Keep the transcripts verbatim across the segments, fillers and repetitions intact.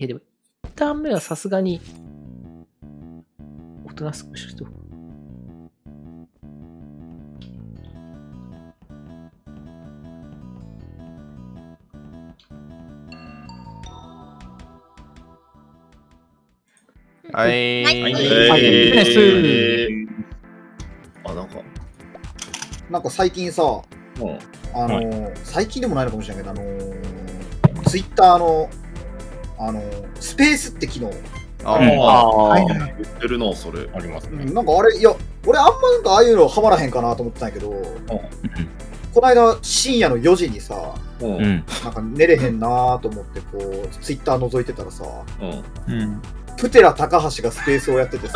やでも、一旦目はさすがに、おとなしくしとく。はい。はい。あ、なんか。なんか最近さ、うん、あのーはい、最近でもないのかもしれないけど、あのー、ツイッターの、あのー、スペースって機能。ああ、言ってるの、それ。ありますね。なんかあれ、いや、俺あんまなんかああいうのはまらへんかなと思ってたんやけど、うん、この間深夜のよじにさ、うん、なんか寝れへんなと思って、こう、ツイッター覗いてたらさ、うん。うん、プテラ高橋がスペースをやっててさ、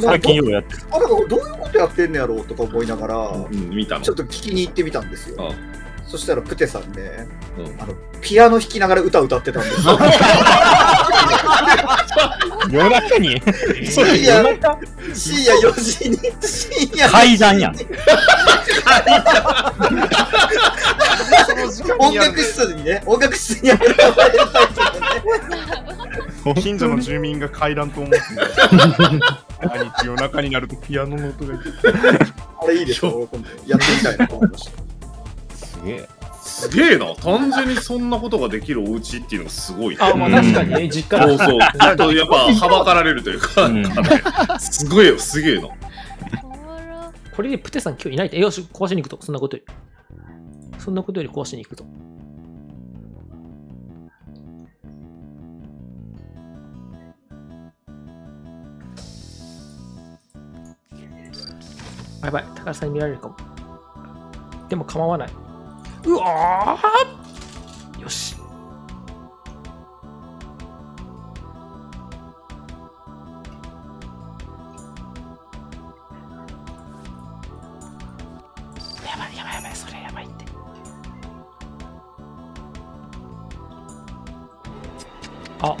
最近ようやってる。あ、なんかどういうことやってんのやろうとか思いながら、ちょっと聞きに行ってみたんですよ。そしたらプテさんね、ピアノ弾きながら歌歌ってたんですよ。夜中に深夜よじに、深夜階段やん。音楽室にね、音楽室に現れたんですよね。近所の住民が階段と思って兄貴、夜中になるとピアノの音があれいいでしょ、やってみたいなと思いました。すげえ、すげえな、単純にそんなことができるお家っていうのがすごい。あ、まあ確かにね、実家そうそう、ちょっとやっぱはばかられるというか、すごいよ、すげえな。これでプテさん今日いないって、よし、壊しに行くと、そんなことよりそんなことより壊しに行くと。やばい、高橋さんに見られるかも。でも構わない。うわー、よし。やばいやばいやばい、それやばいって。あ。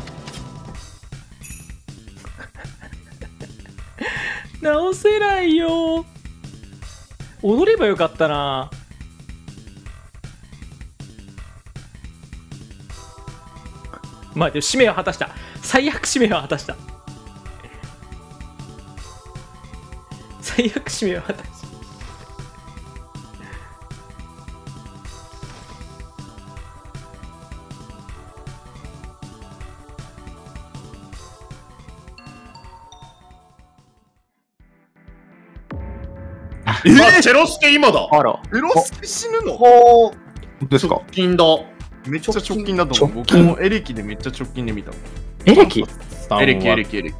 直せないよ。踊ればよかったな。まあでも使命を果たした。最悪使命を果たした。最悪使命を果たした。チェロスケ今だ。あら。チェロスケ死ぬの？ほう。ですか。直近だ。めっちゃ直近だと思う。僕もエレキでめっちゃ直近で見た。エレキ？エレキエレキエレキ。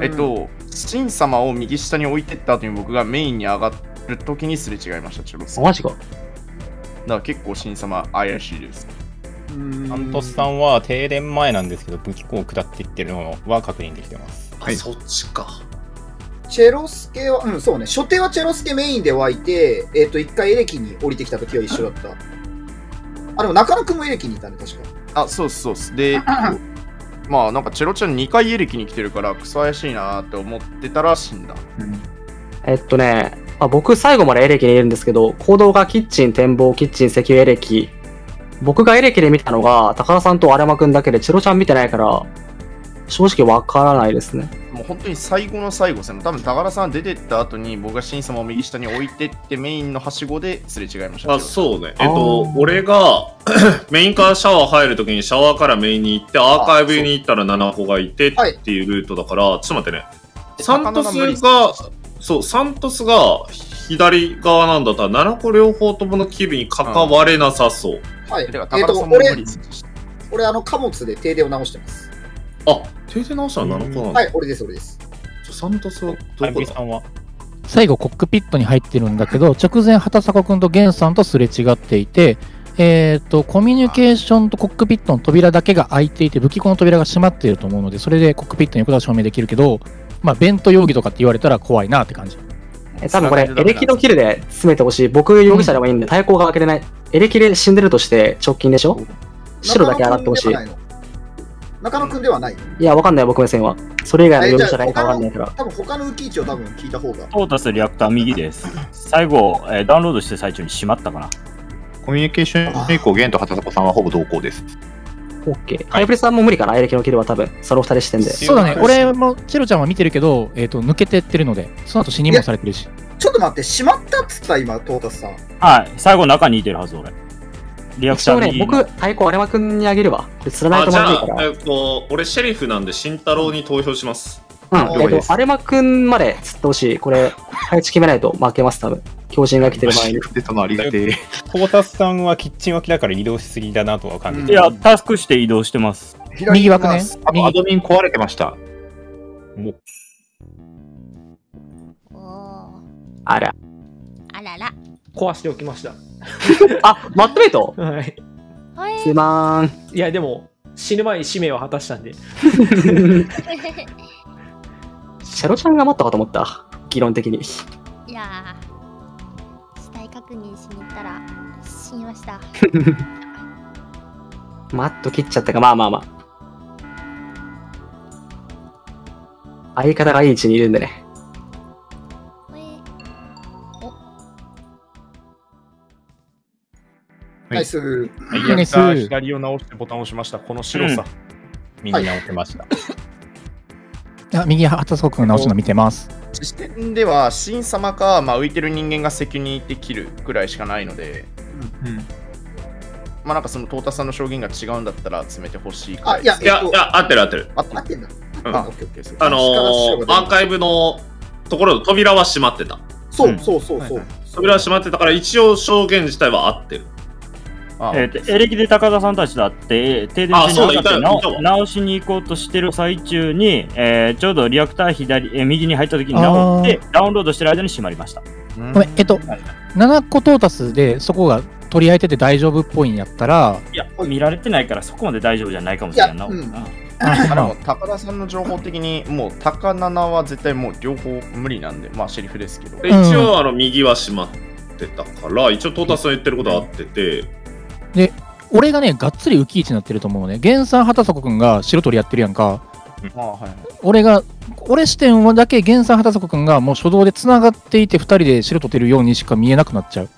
えっと、シン様を右下に置いてった後に僕がメインに上がる時にすれ違いました、チェロスケ。マジか。だから結構シン様怪しいです。サントスさんは停電前なんですけど、武器庫を下っていってるのは確認できてます。はい、そっちか。チェロスケは、うん、そうね、初手はチェロスケメインで湧いて、えっと、一回エレキに降りてきたときは一緒だった。あ、でも中野くんもエレキにいたね、確か。あ、そうそうです。で、まあ、なんかチェロちゃんにかいエレキに来てるから、クソ怪しいなーって思ってたら死んだ。うん、えっとね、まあ、僕、最後までエレキにいるんですけど、行動がキッチン、展望、キッチン、石油、エレキ。僕がエレキで見たのが、高田さんと荒山くんだけで、チェロちゃん見てないから、正直わからないですね。もう本当に最後の最後ですね。多分高田さん出てった後に僕がシン様を右下に置いてってメインのはしごですれ違いました。あ、そうね。えっと、俺がメインからシャワー入るときにシャワーからメインに行ってアーカイブに行ったらななこがいてっていうルートだから、はい、ちょっと待ってね。サントスが、そう、サントスが左側なんだったらななこ両方ともの機微に関われなさそう。うん、はい。高田さんも無理。俺、あの、貨物で停電を直してます。あ、停電直したのなのかな。はい、俺です、俺です。じゃサントスはどこだ。最後、コックピットに入ってるんだけど、直前、畑坂君と源さんとすれ違っていて、えっと、コミュニケーションとコックピットの扉だけが開いていて、武器庫の扉が閉まっていると思うので、それでコックピットに行くことは証明できるけど、まあ、ベント容疑とかって言われたら怖いなって感じ。多分これ、エレキのキルで進めてほしい。僕、容疑者でもいいんで、対抗が開けてない。エレキで死んでるとして、直近でしょ？白だけ上がってほしい。中野くんではない。いや、わかんない、僕目線は。それ以外の容疑者がいいかわかんないから。多分他の浮き位置を多分聞いた方が。トータスリアクター右です。最後、えー、ダウンロードして最中に閉まったかな。コミュニケーション以降、ゲンと畑坂さんはほぼ同行です。OK。ハイプレスはもう無理かな、アイレキのキルは多分、サロフタレ視点で。そうだね、俺もチロちゃんは見てるけど、えっと、抜けてってるので、その後死にもされてるし。ちょっと待って、しまったっつった、今、トータスさん。はい、最後中にいてるはず、俺。リアクションね、僕、太鼓、アレマ君にあげるわ。これ、らないと思うから。えっと、俺、シェリフなんで、慎太郎に投票します。うん、えっと、アレマ君まで釣ってほしい。これ、配置決めないと負けます、多分。強靭が来てる前に。トータスさんはキッチン脇だから移動しすぎだなとは感じて。いや、タスクして移動してます。右枠ね。アドミン壊れてました。あら。あらら。壊しておきました。あ、マットメイト。はい。すまーん。いや、でも、死ぬ前に使命を果たしたんで。シャロちゃんが待ったかと思った。議論的に。いやー。確認しに行ったら死にました。マット切っちゃったか、まあまあまあ。相方がいい位置にいるんでね。ナイス。はい、ナイス。左を直してボタンを押しました。この白さ。うん、右直ってました。あ、右は畑総君直すの見てます。視点では神様か、まあ、浮いてる人間が責任できるくらいしかないので、うんうん、まあなんかそのトータさんの証言が違うんだったら詰めてほしいくらいです。いやいや、合ってる合ってる合ってる。あのー、アンカイブのところの扉は閉まってた。そうそうそうそう、扉は閉まってたから一応証言自体は合ってる。えー、エレキで高田さんたちだって停電してなかった。直しに行こうとしてる最中に、えー、ちょうどリアクター左、えー、右に入った時に直ってダウンロードしてる間に閉まりました。ごめん、えっとななこトータスでそこが取り合えてて大丈夫っぽいんやったら、いや見られてないからそこまで大丈夫じゃないかもしれないな。高田さんの情報的にもう高七は絶対もう両方無理なんで、まあセリフですけど、一応あの右は閉まってたから一応トータスの言ってることは合ってて。で、俺がね、がっつり浮き位置になってると思うね。源さん、畑底君が白鳥やってるやんか。俺が、俺視点だけ源さん、畑底君がもう初動でつながっていて、ふたりで白取ってるようにしか見えなくなっちゃう。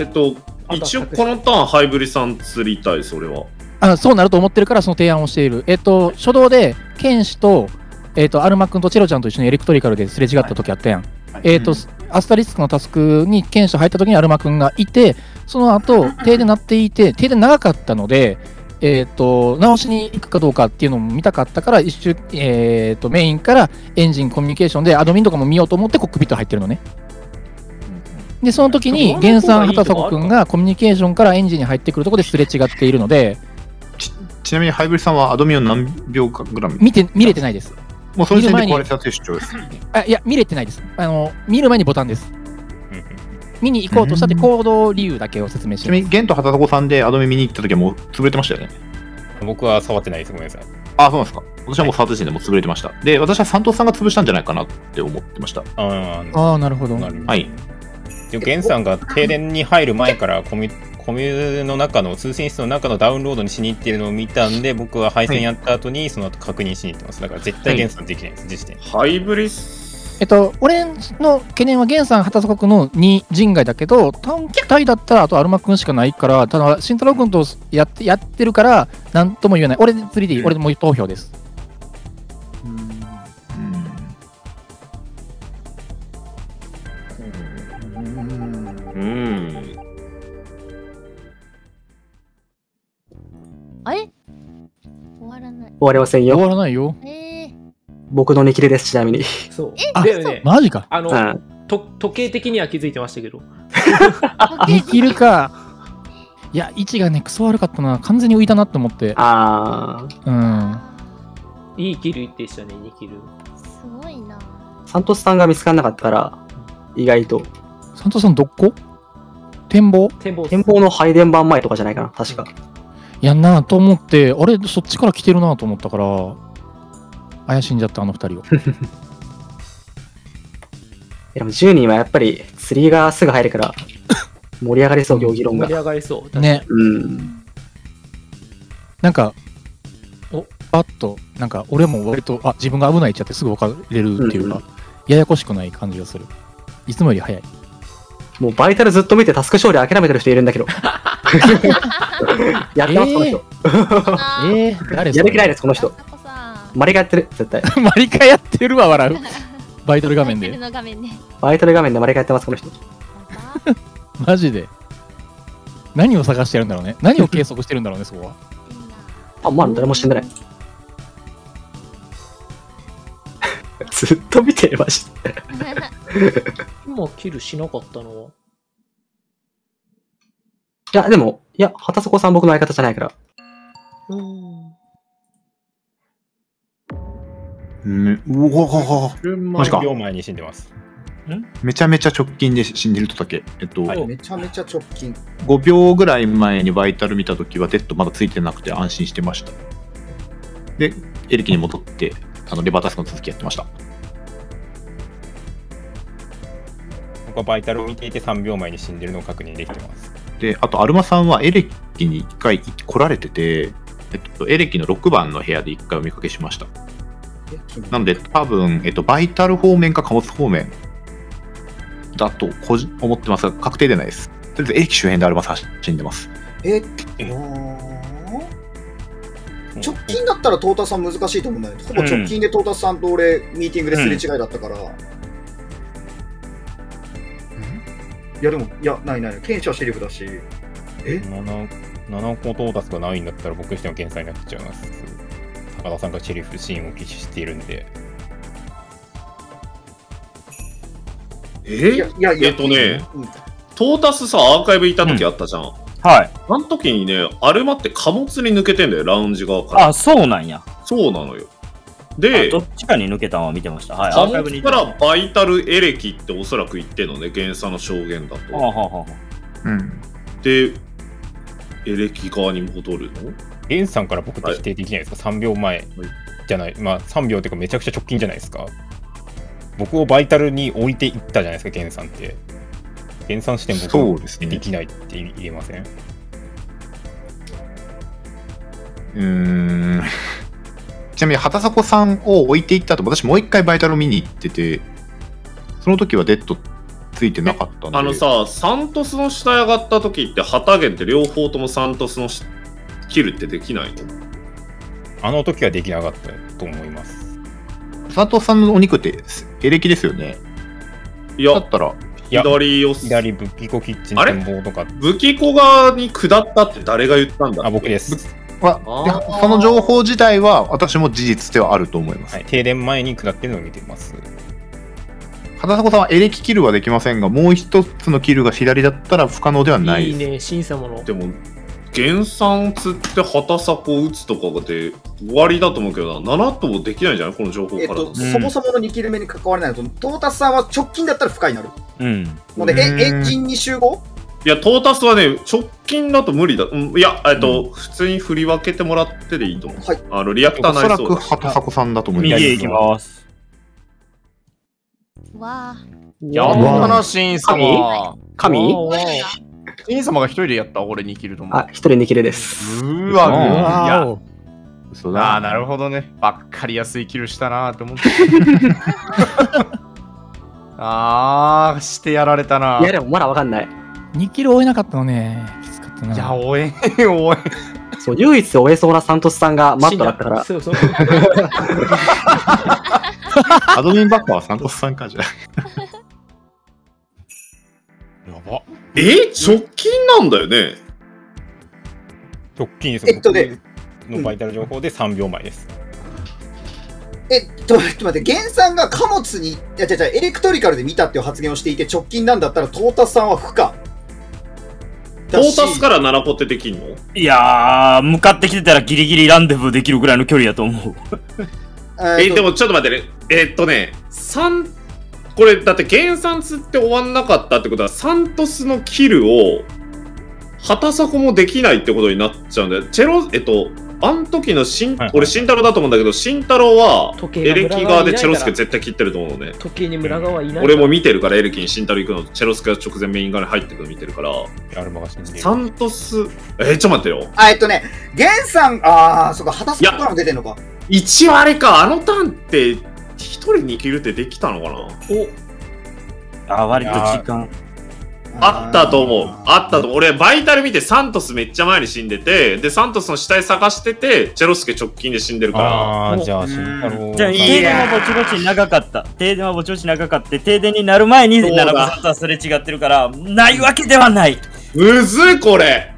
えっと、一応このターン、ハイブリさん釣りたい、それは。あ、そうなると思ってるから、その提案をしている。えっと、初動で、剣士と、えっと、アルマ君とチェロちゃんと一緒にエレクトリカルですれ違った時あったやん。えっと、アスタリスクのタスクに剣士入った時にアルマ君がいて、その後停電なっていて、停電長かったので、えー、と直しに行くかどうかっていうのも見たかったから、一周、えー、とメインからエンジンコミュニケーションでアドミンとかも見ようと思ってコックピット入ってるのね。で、その時に源さん、畑迫君がコミュニケーションからエンジンに入ってくるところですれ違っているので。ち, ちなみにハイブリさんはアドミンを何秒かぐらい 見, て見れてないです。もうその時点で壊れたという主張です。あ、いや、見れてないです。あの、見る前にボタンです。見に行こうとしたって行動理由だけを説明して。ちなみに、ゲンと畑子さんでアドミン見に行った時はもう潰れてましたよね。僕は触ってないです。ごめんなさい。あ、そうなんですか。私はもう触った時点でもう潰れてました。で、私は三藤さんが潰したんじゃないかなって思ってました。ああ、なるほど。はい。で、ゲンさんが停電に入る前からコミュコミュの中の通信室の中のダウンロードにしに行ってるのを見たんで、僕は配線やった後にその後確認しに行ってます。だから絶対ゲンさんできないです、実質。ハイブリス、えっと、俺の懸念はゲンさん、畑坂君のに人外だけど、短期体だったらあとアルマ君しかないから、ただ、慎太郎君とやってやってるから、なんとも言えない。俺で釣りでいい、俺でもう投票です。あれ終わらない。終わりませんよ。終わらないよ。僕の寝切れです、ちなみに。そう。だよね。マジか。あの、時計的には気づいてましたけど。寝切るか。いや、位置がね、クソ悪かったな。完全に浮いたなって思って。ああ。うん。いいキルいってしたね、にキル。すごいな。サントスさんが見つからなかったら、意外と。サントスさん、どこ展望展望の配電盤前とかじゃないかな、確か。やんなと思って、あれそっちから来てるなと思ったから怪しんじゃった、あのふたりを。でもじゅうにんはやっぱり釣りがすぐ入るから盛り上がりそう、行議論が盛り上がりそうね。うん、なんかおバッとなんか俺も割と、あ、自分が危ないっちゃってすぐ分かれるっていうか、うん、うん、ややこしくない感じがする。いつもより早い。もうバイタルずっと見てタスク勝利諦めてる人いるんだけど。やってますこの人。えー、誰？やる気ないですこの人。マリカやってる絶対。マリカやってるわ笑う。バイトル画面で。バイトル画面でマリカやってますこの人。マジで。何を探してるんだろうね。何を計測してるんだろうねそこは。あ、まあ誰も死んでない。ずっと見てました。今キルしなかったのは。いや、でも、いや、畑底さん僕の相方じゃないから。うん。うわはは。マジか。よんまいに死んでます。めちゃめちゃ直近で死んでるとだけ。えっと、めちゃめちゃ直近。ごびょうぐらい前にバイタル見たときは、デッドまだついてなくて安心してました。で、エリキに戻って、あのレバータスクの続きやってました。僕はバイタルを見ていてさんびょうまえに死んでるのを確認できてます。であとアルマさんはエレキにいっかい来られてて、えっと、エレキのろくばんの部屋でいっかいお見かけしました。なので多分、えっと、バイタル方面か貨物方面だと思ってますが確定でないです。とりあえずエレキ周辺でアルマさん死んでます。えっ直近だったらトータスさん難しいと思うんだよね。ほぼ直近でトータスさんと俺ミーティングですれ違いだったから、うんうん、いやでも、いや、ないない、検査はシリフだし、えななこ到達がないんだったら、僕自身は検査になっちゃいます。高田さんがシリフシーンを記事しているんで。えー、いやいやいやえっとね、うん、トータスさ、アーカイブいた時あったじゃん。うん、はい。あの時にね、アルマって貨物に抜けてんだよ、ラウンジ側から。あ、そうなんや。そうなのよ。で、どっちかに抜けたのは見てました。はい。貨物からバイタルエレキっておそらく言ってんのね、原作の証言だと。はあはあ、うん。で、エレキ側に戻るの？原作から僕って否定できないですか？はい、さんびょうまえじゃない、まあさんびょうっていうかめちゃくちゃ直近じゃないですか。僕をバイタルに置いていったじゃないですか、原作って。原作視点僕をできないって言えません？うーん。ちなみに畑迫さんを置いていった後、私もう一回バイタルを見に行ってて、その時はデッドついてなかったんで。あのさ、サントスの下上がった時って旗源って両方ともサントスのキルってできないの？あの時はできなかったと思います。サントスさんのお肉ってエレキですよね。いやだったら左を左武器庫キッチン展望とか武器庫側に下ったって誰が言ったんだっけ？あ、僕です。その情報自体は私も事実ではあると思います。はい、停電前に下ってるのを見てます。畑迫さんはエレキキルはできませんが、もう一つのキルが左だったら不可能ではないです。いいね、審査もの。でも原産を釣って畑迫を打つとかで終わりだと思うけどな。なな頭できないんじゃないこの情報から。えっと、うん、そもそものにキル目に関われないとトータスさんは直近だったら不可になる、うん、のでえエンジンに集合。いや、トータスはね、直近だと無理だ。いや、えっと、普通に振り分けてもらってでいいと思う。はい。あの、リアクターないそうだ。おそらく、畑迫さんだと思います。右へ行きます。わぁ。やったな、シン様。神？シン様が一人でやった俺にキルと思う。あ、一人にキルです。うーわ、うわ。嘘だ。あ、なるほどね。ばっかり安いキルしたなーって思って。あー、してやられたな。いや、でもまだわかんない。にキル追えなかったのね。きつかったな。いや、追え、追え。そう、唯一追えそうなサントスさんがマットだったから。そうそう。アドミンバッカーはサントスさんかじゃ。やば。え、直近なんだよね。直近です。えっとね、のバイタル情報でさんびょうまえです。えっと、ちょっと待って、源さんが貨物に、いや、違う違う、エレクトリカルで見たっていう発言をしていて、直近なんだったら、トータスさんは不可。トータスからななこってできんの？いやー、向かってきてたらギリギリランデブーできるぐらいの距離やと思う。え、でもちょっと待ってね。えー、っとね、さん、これだって原産釣って終わんなかったってことは、サントスのキルを、畑迫もできないってことになっちゃうんだよ。チェロ、えっと、あん時のしん、はい、俺、慎太郎だと思うんだけど、慎太郎はエレキ側でチェロスケ絶対切ってると思うのね。時計に村側はいないから。俺も見てるから、エレキに慎太郎行くの、チェロスケが直前メイン側に入ってくの見てるから、アルマが死んでる。サントス、えー、ちょっと待ってよ。あ、えっとね、ゲンさん、あー、そっか、畑迫からも出てんのか。一応あれか、あのターンって、一人にキルってできたのかな。おあ、割と時間。あったと思う。あったと思う。俺、バイタル見てサントスめっちゃ前に死んでて、で、サントスの死体探してて、チェロスケ直近で死んでるから。ああ、じゃあ死んだろう。じゃあ、停電はぼちぼち長かった。停電はぼちぼち長かった。停電になる前に、並ぶサントはすれ違ってるから、ないわけではない。むずい、これ。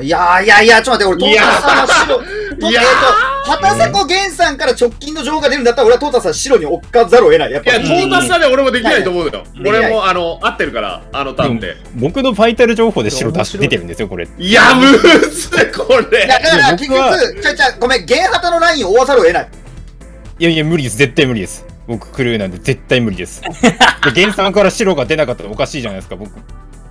いやいやいや、ちょっと待って、俺、トータさんは白、時計と、畑迫源さんから直近の情報が出るんだったら、俺はトータさん白に追っかざるを得ない。やっぱいや、トータさんで俺もできないと思うよ。俺も、あの、合ってるから、あの、たんで。僕のファイタル情報で白出し出てるんですよ、これ。いや、むずい、これ。だから、結局、ちゃちゃ、ごめん、源畑のラインを追わざるを得ない。いやいや、無理です、絶対無理です。僕、クルーなんで、絶対無理です。源さんから白が出なかったらおかしいじゃないですか、僕。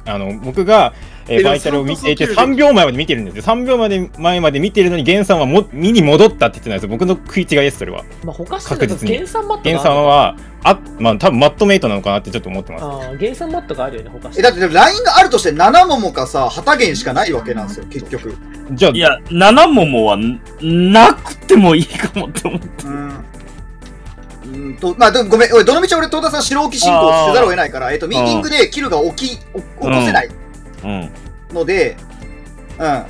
あの僕が、えー、バイタルを見ていてさんびょうまえまで見てるんですよ。さんびょうまで前まで見てるのにゲンさんはも見に戻ったって言ってないですよ。僕の食い違いです、それは。まあ他確実にゲンさんはあ、まあ多分マットメイトなのかなってちょっと思ってます。ああ、ゲンさんマットがあるよね、他えだってラインがあるとしてななももかさはたゲンしかないわけなんですよ、結局。じゃあいやななももはなくてもいいかもって思って。とまあ、ごめん、どの道俺、戸田さん、白置き進行せざるを得ないから、えっと、ミーティングでキルが起き、起こせないので、うん。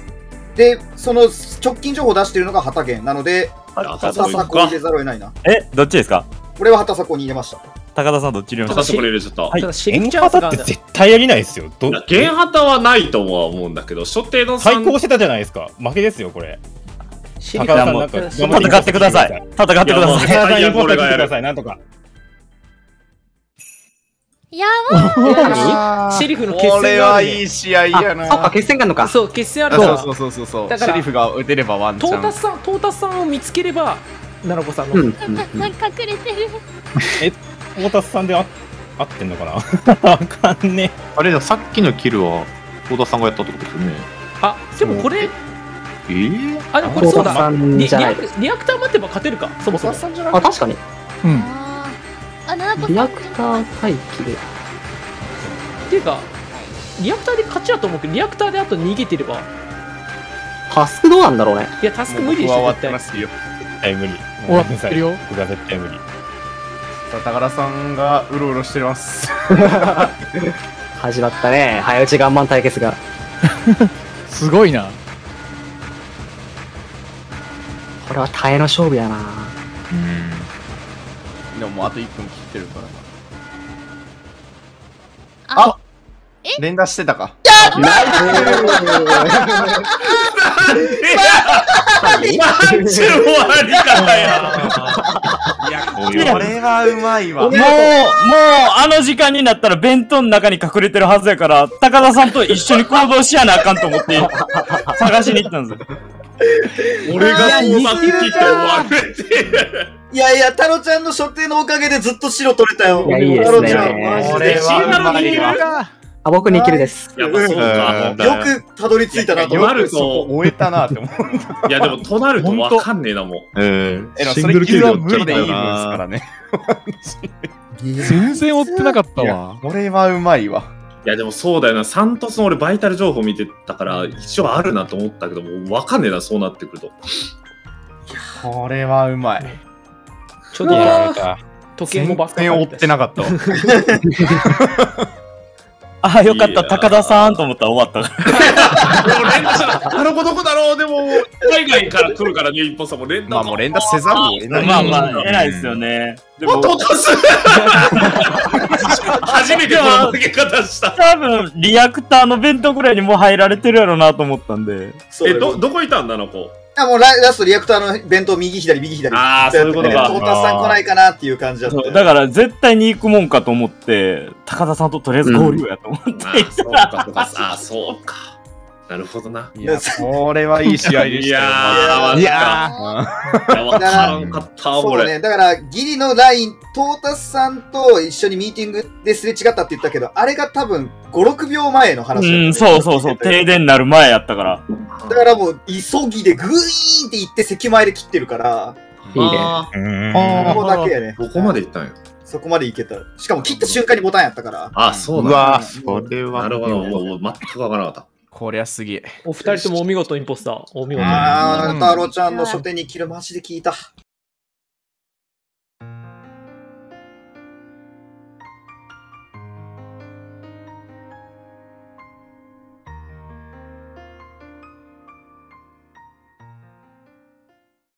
で、その直近情報を出しているのが畑源なので、畑迫に入れざるを得ないな。え、どっちですか？俺は畑迫に入れました。高田さん、どっちに入れました？畑迫に入れちゃった。はい、現畑って絶対やりないですよ。現畑はないとは思うんだけど、初手の対抗してたじゃないですか。負けですよ、これ。戦ってください。戦ってください。やばい。シェリフの決戦がある。これはいい試合やな。あ、決戦があるのか。そう、決戦あるから。そうそうそうそう。シェリフが打てればワンチャン。トータスさん、トータスさんを見つければ、ナナコさんの。トータスさん隠れてる。え、トータスさんで合ってんのかな？わかんねえ。あれじゃさっきのキルはトータスさんがやったってことですよね。あ、でもこれ。えー、あ、でもこれそうだ。リアクター待てば勝てるか、そもそも。あ、確かに。うん。リアクター待機で。っていうか、リアクターで勝ちだと思うけど、リアクターであと逃げてれば。タスクどうなんだろうね。いや、タスク無理でしょ。終わってますよ。え、無理。終わってるよ。僕は絶対無理。高田さんがうろうろしてます。始まったね、早打ちガンマン対決が。すごいな。これは耐えの勝負やな。うん。でももうあといっぷん切ってるからな。あっ！え？連打してたか。やった！なんで？なんで終わり方や。いや、これはうまいわ。もう、もう、あの時間になったら弁当の中に隠れてるはずやから、高田さんと一緒に行動しやなあかんと思って、探しに行ったんですよ。俺がこうさってきて終わるって。いやいや、太郎ちゃんの所定のおかげでずっと白取れたよ。いや、いいですね。あ、僕にいけるです。よくたどり着いたなと思って。終えたなって思う。いや、でも、となると分かんねえな、もう。ええ。シングルキルは無理でいいですからね。全然追ってなかったわ。これはうまいわ。いやでもそうだよな、サントスの俺バイタル情報見てたから一応あるなと思ったけどもわかんねえな、そうなってくると。これはうまい。ちょっとやめた。時計もバッテンを追ってなかった。ああよかった、高田さんと思ったら終わった。連打したあの子どこだろう、でも海外から来るからね、一本さんも連打。まあもう連打せざるを得ない。まあまあ、得ないですよね。もっと落とす初めてこの負け方した。多分、リアクターの弁当ぐらいにもう入られてるやろうなと思ったんで。え、ど、どこいたんだ、あの子。あ、もうラストリアクターの弁当右左右左。ああ、そういうことか。トータスさん来ないかなっていう感じだった。だから絶対に行くもんかと思って、高田さんととりあえず合流やと思って。ああ、そうか。なるほどな。いや、これはいい試合でした。いやー、いやー、わからんかった、これ。だから、ギリのライン、トータスさんと一緒にミーティングですれ違ったって言ったけど、あれが多分ご、ろくびょうまえの話。うん、そうそうそう、停電になる前やったから。だからもう、急ぎでグイーンって行って、席前で切ってるから。いいね。ここだけやね。ここまで行ったんや。そこまで行けた。しかも切った瞬間にボタンやったから。あ、そうだ。うわ、それは。なるほど、全くわからなかった。こりゃすげえ。お二人ともお見事、インポスター。お見事。ああ、太郎ちゃんの書店に切るマジで聞いた。